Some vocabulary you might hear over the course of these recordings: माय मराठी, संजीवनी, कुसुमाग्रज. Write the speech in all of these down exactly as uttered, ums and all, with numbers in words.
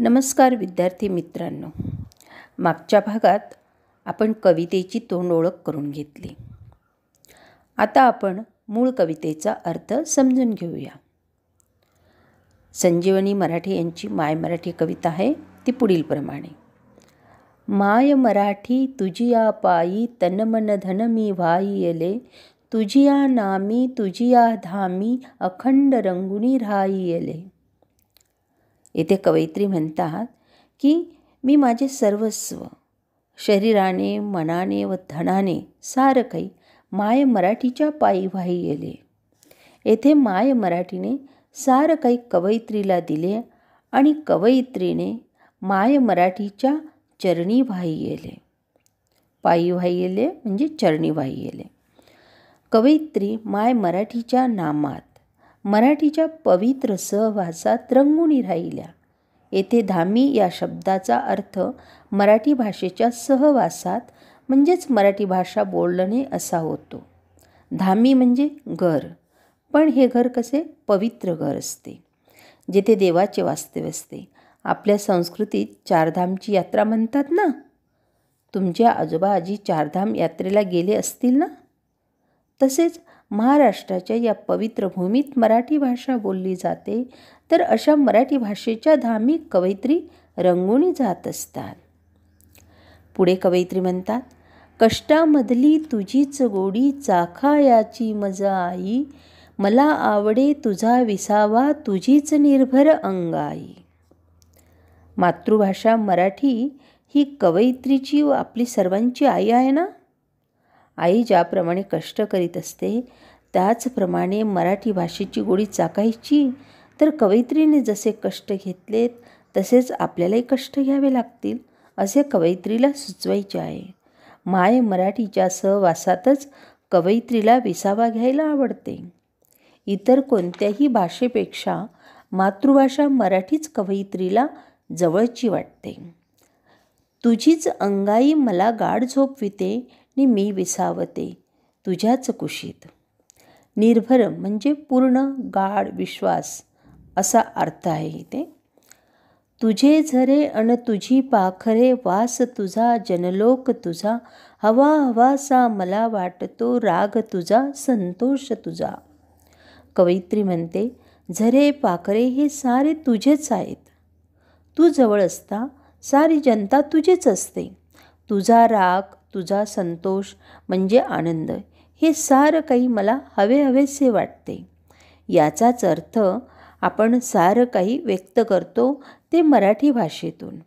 नमस्कार विद्यार्थी मित्रांनो, मागच्या भागात आपण कवितेची तोंडओळख करून घेतली। आता आपण मूळ कवितेचा अर्थ समजून घेऊया। संजीवनी मराठी यांची माय मराठी कविता आहे, ती पुढील प्रमाणे। माय मराठी तुझिया पायी तन मन धन मी वाहियले, तुझिया नामी तुझिया धामी अखंड रंगुनी राहियले। येथे कवयित्री म्हणतात की मी माझे सर्वस्व शरीराने मनाने व धनाने सारं काही माय मराठीच्या पायी वाहिलेले। येथे माय मराठीने सारं काही कवयित्रीला दिले आणि कवयित्रीने माय मराठीच्या चरणी वाहिलेले। पायी वाहिलेले म्हणजे चरणी वाहिलेले। कवयित्री माय मराठीच्या नामात मराठीच्या पवित्र सहवासात रंगुणी राहिल्या। येथे धामी या शब्दाचा अर्थ मराठी भाषेच्या सहवासात म्हणजेच मराठी भाषा बोलणे असा होतो। धामी म्हणजे घर, पण हे घर कसे पवित्र घर असते जेथे देवाचे वास्तव्य असते। आपल्या संस्कृतीत चारधामची यात्रा म्हणतात ना, तुमच्या आजोबा आजी चारधाम यात्रेला गेले असतील ना, तसेच महाराष्ट्राच्या या पवित्र भूमीत मराठी भाषा बोलली जाते। तर अशा मराठी भाषेच्या धामी कवयित्री रंगुणी जात असतात। पुढे कवयित्री म्हणतात, कष्टामधली तुझीच गोडी चाखा याची मजा आई, मला आवडे तुझा विसावा तुझीच निर्भर अंगाई। मातृभाषा मराठी ही कवयित्रीची व आपली सर्वांची आई आहे ना। आई ज्याप्रमाणे कष्ट करीत असते त्याचप्रमाणे मराठी भाषेची गोडी चाकायची। तर कवयित्रीने जसे कष्ट घेतलेत तसेच आपल्यालाही कष्ट घ्यावे लागतील असे कवयित्रीला सुचवायचे आहे। माय मराठीच्या सहवासातच कवयित्रीला विसावा घ्यायला आवडते। इतर कोणत्याही भाषेपेक्षा मातृभाषा मराठीच कवयित्रीला जवळची वाटते। तुझीच अंगाई मला गाढ झोपविते नि मी विसावते तुझ्याच कुशीत। निर्भर म्हणजे पूर्ण गाढ विश्वास असा अर्थ आहे इथे। तुझे झरे अन तुझी पाखरे वास तुझा जनलोक तुझा, हवा हवासा मला वाटतो राग तुझा संतोष तुझा। कवयित्री म्हणते, झरे पाखरे हे सारे तुझेच आहेत, तू जवळ असता सारी जनता तुझेच असते। तुझा राग तुझा संतोष म्हणजे आनंद, हे सारं काही मला हवे हवेसे वाटते। याचाच अर्थ आपण सारं काही व्यक्त करतो ते मराठी भाषेतून।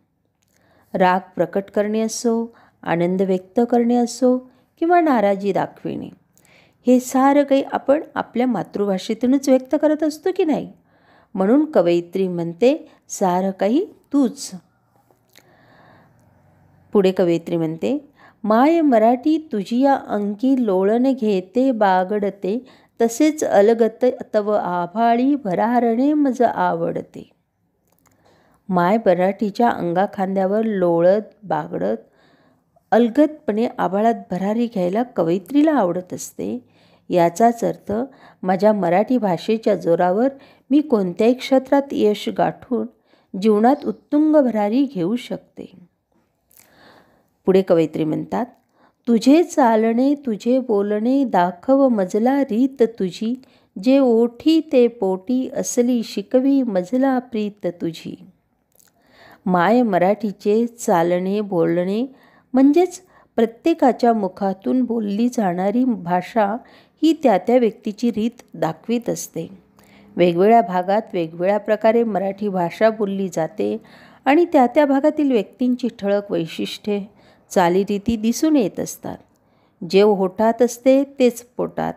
राग प्रकट करणे असो, आनंद व्यक्त करणे असो किंवा नाराजी दाखविणे, हे सारं काही आपण आपल्या मातृभाषेतूनच व्यक्त करत असतो की नाही। म्हणून कवयित्री म्हणते, सारं काही तूच। पुढे कवयित्री म्हणते, माय मराठी तुझिया अंकी लोळण घेते बागडते, तसेच अलगत तव आभाळी भरारणे मज आवडते। माय मराठीच्या अंगा खांद्यावर लोळत बागडत अलगतपणे आभाळात भरारी घ्यायला कवयित्रीला आवडत असते। याचाच अर्थ माझ्या मराठी भाषेच्या जोरावर मी कोणत्याही क्षेत्रात यश गाठून जीवनात उत्तुंग भरारी घेऊ शकते। पुढे कवयित्री म्हणतात, तुझे चालणे तुझे बोलणे दाखव मजला रीत तुझी, जे ओठी ते पोटी असली शिकवी मजला प्रीत तुझी। माय मराठीचे चालणे बोलणे म्हणजेच प्रत्येकाच्या मुखातून बोलली जाणारी भाषा ही त्या त्या व्यक्तीची रीत दाखवित असते। वेगवेगळ्या भागात वेगवेगळ्या प्रकारे मराठी भाषा बोलली जाते आणि त्या त्या भागातील व्यक्तींची ठळक वैशिष्ट्ये चालीरीती दिसून येत असतात। जे होठात असते तेच पोटात,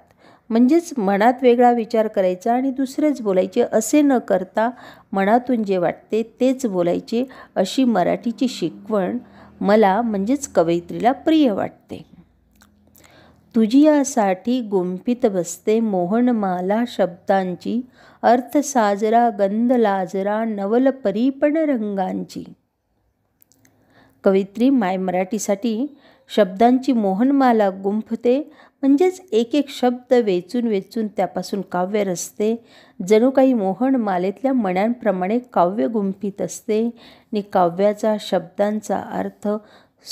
म्हणजेच मनात वेगळा विचार करायचा आणि दुसरेच बोलायचे असे न करता मनातून जे वाटते तेच बोलायचे, अशी मराठीची शिकवण मला म्हणजेच कवयित्रीला प्रिय वाटते। तुझियासाठी गुंफित बसते मोहनमाला शब्दांची, अर्थ साजरा गंध लाजरा नवल परीपण रंगांची। कवयित्री माय मराठीसाठी शब्दांची मोहनमाला गुंफते, म्हणजेच एक एक शब्द वेचून वेचून त्यापासून काव्य रचते. जणू काही मोहनमालेतल्या मण्यांप्रमाणे काव्य गुंफीत असते. नि काव्याचा शब्दांचा अर्थ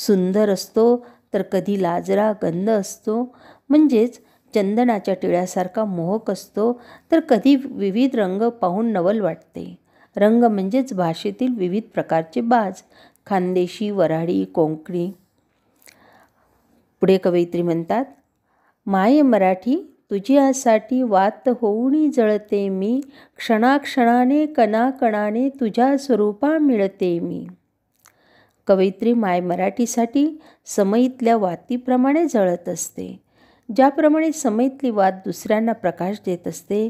सुंदर असतो तर कधी लाजरा गंध असतो, म्हणजेच चंदनाच्या टिळ्यासारखा मोहक असतो, तर कधी विविध रंग पाहून नवल वाटते. रंग म्हणजेच भाषेतील विविध प्रकारचे बाज, खानदेशी, वऱ्हाडी, कोंकणी. पुढे कवयित्री म्हणतात, माये मराठी तुझ्यासाठी वात होऊनी जळते मी, क्षणाक्षणाने कणाकणाने तुझ्या स्वरूपा मिळते मी. कवयित्री माय मराठीसाठी समईतल्या वातीप्रमाणे जळत असते. ज्याप्रमाणे समईतली वात दुसऱ्यांना प्रकाश देत असते,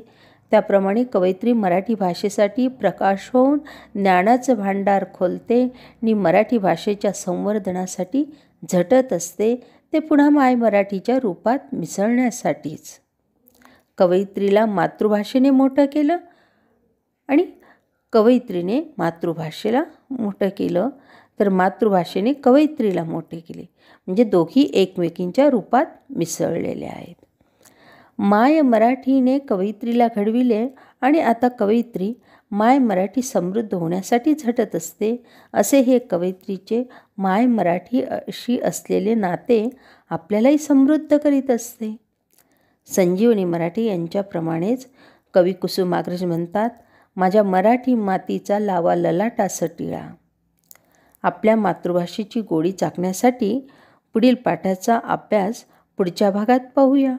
त्याप्रमाणे कवयित्री मराठी भाषेसाठी प्रकाश होऊन ज्ञानाचं भांडार खोलते आणि मराठी भाषेच्या संवर्धनासाठी झटत असते, ते पुन्हा माय मराठीच्या रूपात मिसळण्यासाठीच. कवयित्रीला मातृभाषेने मोठं केलं आणि कवयित्रीने मातृभाषेला मोठं केलं, तर मातृभाषेने कवयित्रीला मोठे केले, म्हणजे दोघी एकमेकींच्या रूपात मिसळलेल्या आहेत. माय मराठीने कवयित्रीला घडविले आणि आता कवयित्री माय मराठी समृद्ध होण्यासाठी झटत असते, असे हे कवयित्रीचे माय मराठी अशी असलेले नाते आपल्यालाही समृद्ध करीत असते. संजीवनी मराठी यांच्याप्रमाणेच कवी कुसुमाग्रज म्हणतात, माझ्या मराठी मातीचा लावा ललाटा सटिळा. आपल्या मातृभाषेची गोडी चाखण्यासाठी पुढील पाठाचा अभ्यास पुढच्या भागात पाहूया.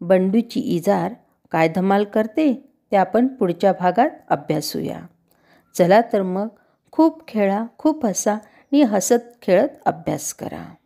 बंडूची इजार काय धमाल करते ते आपण पुढच्या भागात अभ्यासूया. चला तर मग, खूप खेळा, खूप हसा आणि हसत खेळत अभ्यास करा.